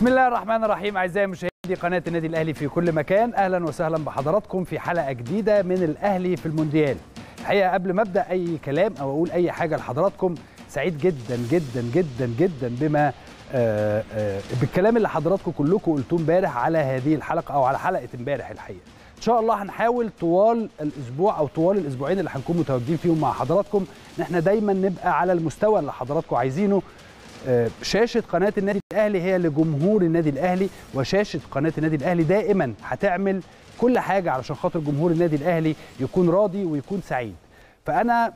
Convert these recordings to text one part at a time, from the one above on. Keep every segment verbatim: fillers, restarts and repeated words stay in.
بسم الله الرحمن الرحيم. اعزائي مشاهدي قناه النادي الاهلي في كل مكان، اهلا وسهلا بحضراتكم في حلقه جديده من الاهلي في المونديال. الحقيقه قبل ما ابدا اي كلام او اقول اي حاجه لحضراتكم، سعيد جدا جدا جدا جدا بما آآ آآ بالكلام اللي حضراتكم كلكم قلتوه امبارح على هذه الحلقه او على حلقه امبارح. الحقيقه ان شاء الله هنحاول طوال الاسبوع او طوال الاسبوعين اللي هنكون متواجدين فيهم مع حضراتكم ان احنا دايما نبقى على المستوى اللي حضراتكم عايزينه. شاشة قناة النادي الأهلي هي لجمهور النادي الأهلي، وشاشة قناة النادي الأهلي دائما هتعمل كل حاجة علشان خاطر جمهور النادي الأهلي يكون راضي ويكون سعيد. فأنا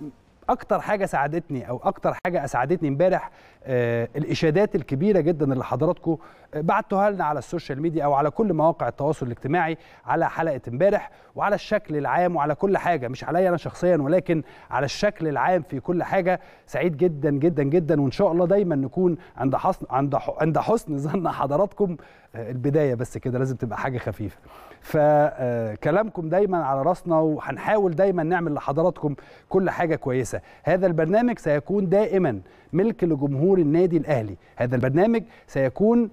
أكتر حاجة ساعدتني أو أكتر حاجة أسعدتني امبارح آه الإشادات الكبيرة جدا اللي حضراتكم بعتوها لنا على السوشيال ميديا أو على كل مواقع التواصل الاجتماعي على حلقة امبارح وعلى الشكل العام وعلى كل حاجة، مش عليا أنا شخصيا ولكن على الشكل العام في كل حاجة. سعيد جدا جدا جدا، وإن شاء الله دايما نكون عند حسن عند عند حسن ظن حضراتكم. آه البداية بس كده لازم تبقى حاجة خفيفة، فكلامكم دايما على راسنا وهنحاول دايما نعمل لحضراتكم كل حاجة كويسة. هذا البرنامج سيكون دائما ملك لجمهور النادي الأهلي، هذا البرنامج سيكون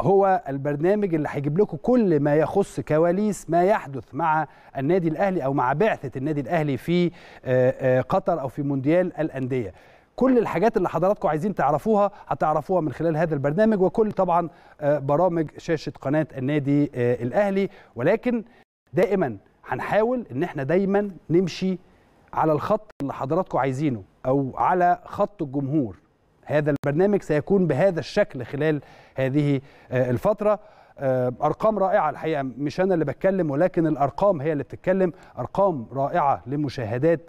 هو البرنامج اللي هيجيب لكم كل ما يخص كواليس ما يحدث مع النادي الأهلي أو مع بعثة النادي الأهلي في قطر أو في مونديال الأندية. كل الحاجات اللي حضراتكم عايزين تعرفوها هتعرفوها من خلال هذا البرنامج وكل طبعا برامج شاشة قناة النادي الأهلي، ولكن دائما هنحاول إن احنا دايما نمشي على الخط اللي حضراتكم عايزينه أو على خط الجمهور. هذا البرنامج سيكون بهذا الشكل خلال هذه الفترة. أرقام رائعة الحقيقة، مش أنا اللي بتكلم ولكن الأرقام هي اللي بتتكلم. أرقام رائعة لمشاهدات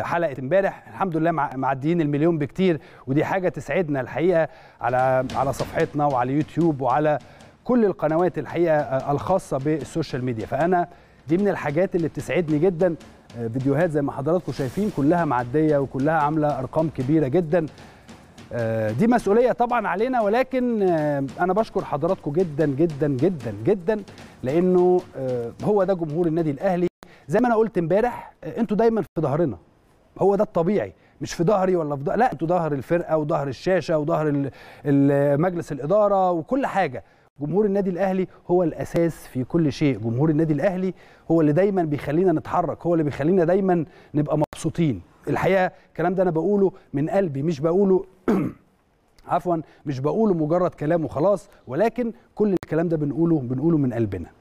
حلقة امبارح، الحمد لله معديين المليون بكتير، ودي حاجة تسعدنا الحقيقة على على صفحتنا وعلى يوتيوب وعلى كل القنوات الحقيقة الخاصة بالسوشيال ميديا. فأنا دي من الحاجات اللي بتسعدني جدا. فيديوهات زي ما حضراتكم شايفين كلها معدية وكلها عاملة أرقام كبيرة جدا. دي مسؤولية طبعا علينا، ولكن أنا بشكر حضراتكم جدا جدا جدا جدا لأنه هو ده جمهور النادي الأهلي. زي ما أنا قلت امبارح، أنتوا دايما في ظهرنا، هو ده الطبيعي، مش في ظهري ولا في ظهر، لا أنتوا ظهر الفرقة وظهر الشاشة وظهر مجلس الإدارة وكل حاجة. جمهور النادي الأهلي هو الأساس في كل شيء، جمهور النادي الأهلي هو اللي دايما بيخلينا نتحرك، هو اللي بيخلينا دايما نبقى مبسوطين. الحقيقة الكلام ده أنا بقوله من قلبي، مش بقوله عفوا مش بقوله مجرد كلام وخلاص، ولكن كل الكلام ده بنقوله بنقوله من قلبنا.